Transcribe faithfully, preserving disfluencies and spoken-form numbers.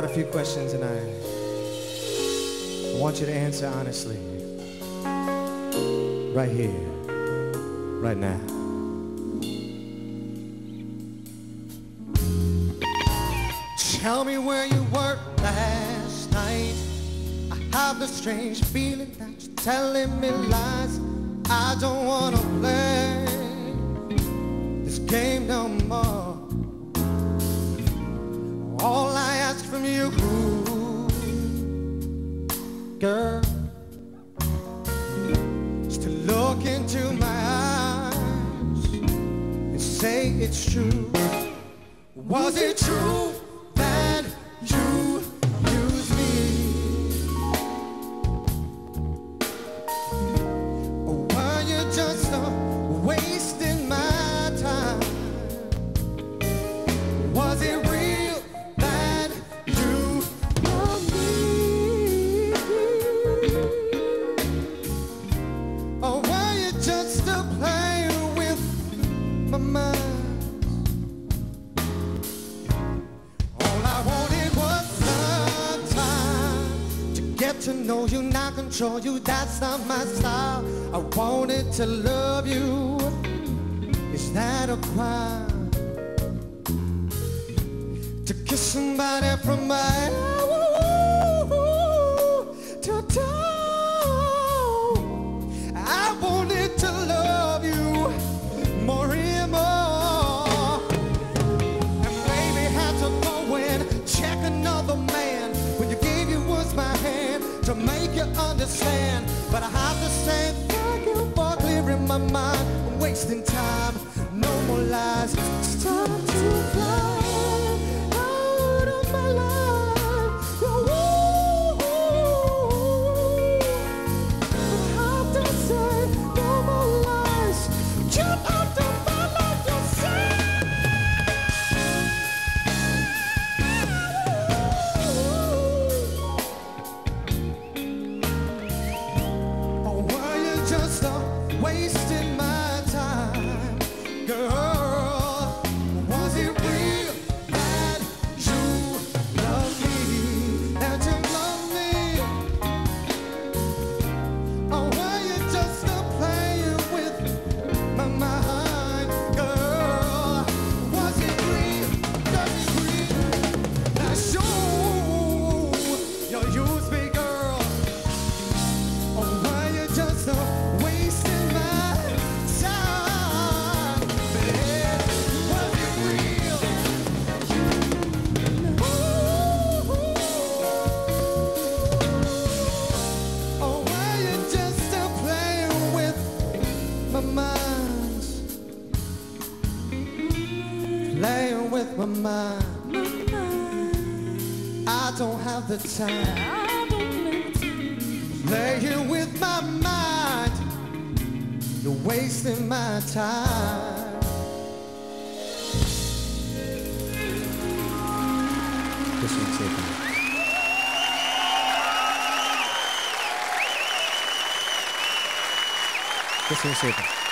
got a few questions, and I, I want you to answer honestly. Right here, right now. Tell me where you were last night. I have the strange feeling that you're telling me lies. I don't wanna play this game no more. All I ask from you, girl, is to look into my eyes and say it's true. Was it true that you used me? Or were you just a wasting my time? Was it real that you loved me? Or were you just a player with my mind? To know you, not control you, that's not my style. I wanted to love you. Is that a crime? To kiss somebody from my ooh, to toe. I wanted to love you more and more. And baby had to go and check another man. When you gave you was my hand. To make you understand, but I have to say thank you for clearing my mind. I'm wasting time, no more lies. It's time to fly out of my life. Ooh, I have to say no more lies. Jump out the wasting my time, girl. Was it real that you loved me, that you loved me? Or were you just a player with my mind, girl? Was it real that you, that you, you used me, girl? Or were you just a playing with my mind. My mind. I don't have the time. I don't have time. Playing with my mind. You're wasting my time. This one's taken. This one's taken.